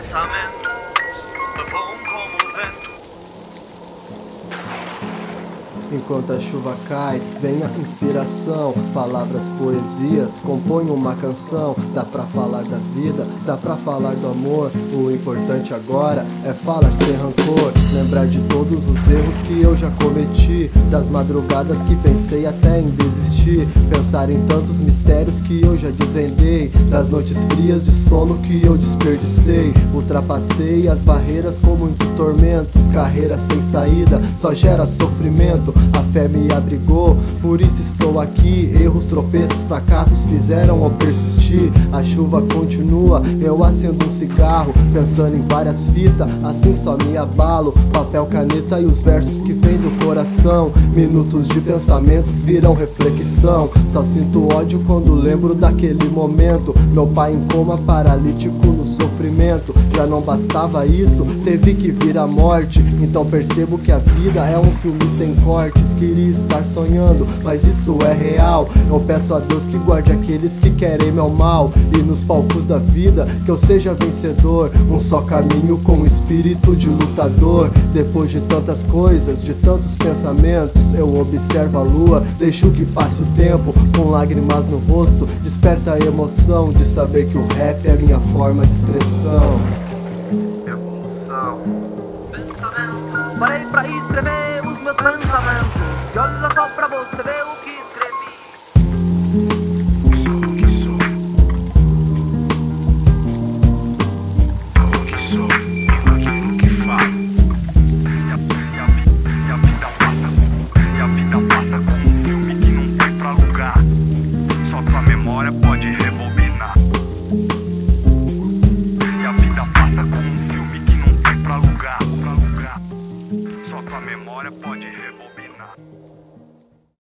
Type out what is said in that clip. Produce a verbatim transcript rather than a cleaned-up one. pensamentos voam como o vento. Enquanto a chuva cai, vem a inspiração. Palavras, poesias, compõem uma canção. Dá pra falar da vida, dá pra falar do amor. O importante agora é falar sem rancor. Lembrar de todos os erros que eu já cometi, das madrugadas que pensei até em desistir. Pensar em tantos mistérios que eu já desvendei, das noites frias de sono que eu desperdicei. Ultrapassei as barreiras com muitos tormentos. Carreira sem saída só gera sofrimento. A fé me abrigou, por isso estou aqui. Erros, tropeços, fracassos fizeram ao persistir. A chuva continua, eu acendo um cigarro, pensando em várias fitas, assim só me abalo. Papel, caneta e os versos que vêm do coração. Minutos de pensamentos viram reflexão. Só sinto ódio quando lembro daquele momento. Meu pai em coma, paralítico no sofrimento. Já não bastava isso, teve que vir a morte. Então percebo que a vida é um filme sem cortes. Queria estar sonhando, mas isso é real. Eu peço a Deus que guarde aqueles que querem meu mal, e nos palcos da vida que eu seja vencedor. Um só caminho com o espírito de lutador. Depois de tantas coisas, de tantos pensamentos, eu observo a lua, deixo que passe o tempo. Com lágrimas no rosto, desperta a emoção de saber que o rap é minha forma de expressão. Evolução. Pensamento. Parei pra escrever os meus pensamentos.